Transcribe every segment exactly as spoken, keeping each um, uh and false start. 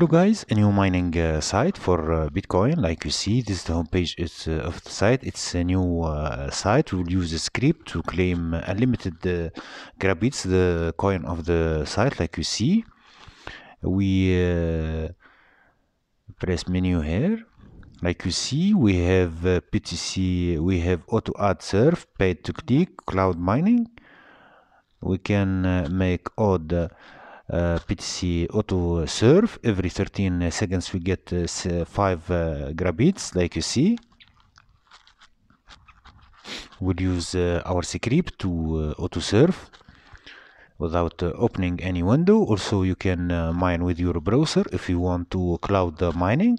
Hello guys, a new mining uh, site for uh, Bitcoin. Like you see, this is the homepage it's, uh, of the site. It's a new uh, site. We'll use a script to claim unlimited uh, grabits, the coin of the site. Like you see, we uh, press menu here. Like you see, we have uh, P T C, we have auto add serve, paid to click, cloud mining. We can uh, make odd uh, Uh, P T C auto serve. Every thirteen seconds we get uh, five uh, grabits. Like you see, we'll use uh, our script to uh, auto serve without uh, opening any window. Also, you can uh, mine with your browser if you want to cloud uh, mining.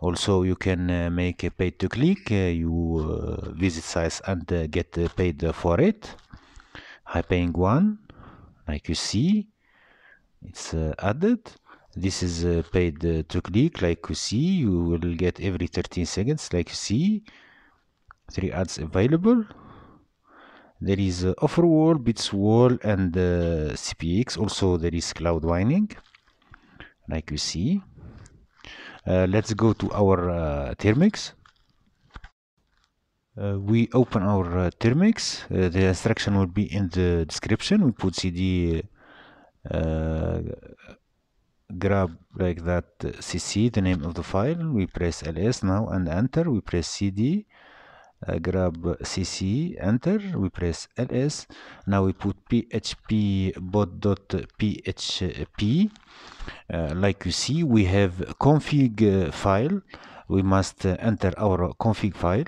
Also, you can uh, make a paid to click. Uh, you uh, visit sites and uh, get uh, paid for it. High paying one, like you see. It's uh, added. This is uh, paid uh, to click. Like you see, you will get every thirteen seconds. Like you see, three ads available. There is uh, offer wall, bits wall, and uh, C P X. Also, there is cloud mining. Like you see, uh, let's go to our uh, termux. Uh, we open our uh, termux. Uh, the instruction will be in the description. We put C D. Uh, grab like that uh, C C, the name of the file. We press L S now and enter. We press C D, uh, grab C C, enter. We press L S. Now we put P H P bot dot P H P. Uh, like you see, we have config uh, file. We must uh, enter our config file.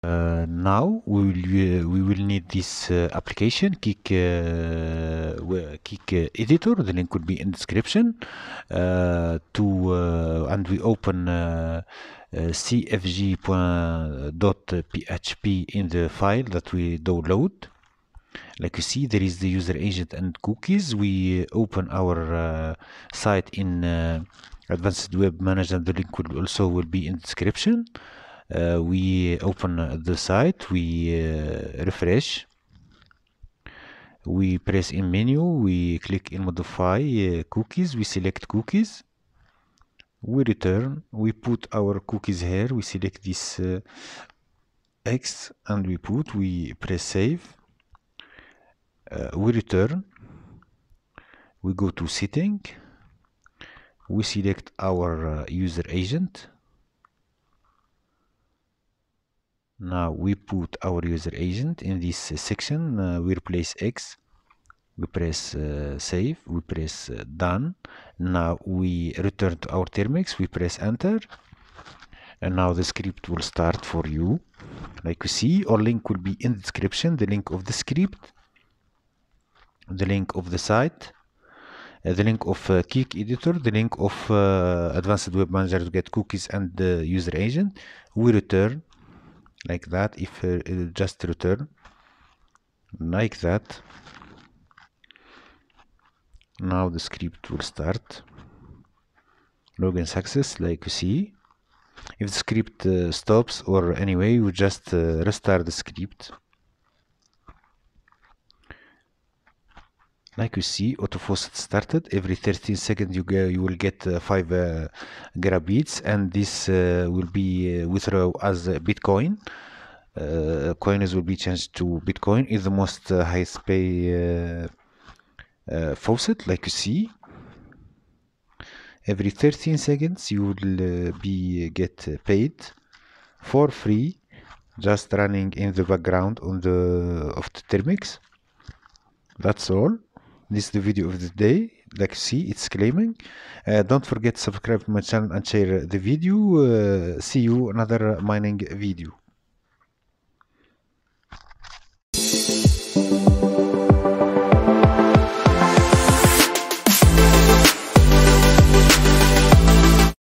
Uh, now we will uh, we will need this uh, application Kik uh, Kik Editor. The link will be in description. Uh, to uh, and we open uh, uh, C F G dot P H P in the file that we download. Like you see, there is the user agent and cookies. We open our uh, site in uh, Advanced Web Management. The link will also will be in description. Uh, we open the site, we uh, refresh, we press in menu, we click in modify uh, cookies, we select cookies, we return, we put our cookies here, we select this uh, X and we put, we press save, uh, we return, we go to setting, we select our uh, user agent. Now we put our user agent in this uh, section. Uh, we replace X, we press uh, save, we press uh, done. Now we return to our termux, we press enter, and now the script will start for you. Like you see, our link will be in the description, the link of the script, the link of the site, uh, the link of uh, Kik Editor, the link of uh, Advanced Web Manager to get cookies and the uh, user agent. We return. Like that, if uh, just return like that. Now the script will start. Login success, like you see. If the script uh, stops or anyway, you just uh, restart the script. Like you see, auto faucet started. Every thirteen seconds you go, you will get uh, five uh, grabits, and this uh, will be uh, withdrawn as uh, Bitcoin. Uh, coins will be changed to Bitcoin. Is the most uh, highest pay uh, uh, faucet. Like you see, every thirteen seconds you will uh, be get paid for free, just running in the background on the of the termux. That's all. This is the video of the day. Like you see, it's claiming. Uh, don't forget to subscribe to my channel and share the video. Uh, see you another mining video.